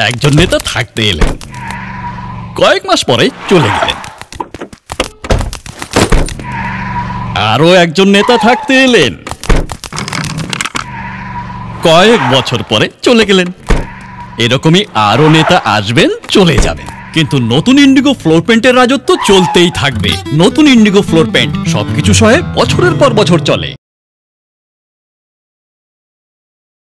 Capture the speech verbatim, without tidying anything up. एक जन्ने तो थाकते एलेन कयेक मास परे चले गेलेन आरो एकजन नेता थाकते एलेन कयेक बछर परे चले गेलेन एरकमई आरो नेता आसबेन चले जाबेन किन्तु नतून इंडिगो फ्लोर पेंटेर राजत्व चलतेई थाकबे। नतून इंडिगो फ्लोर पेंट सबकिछु सहे बछरेर पर बछर चले।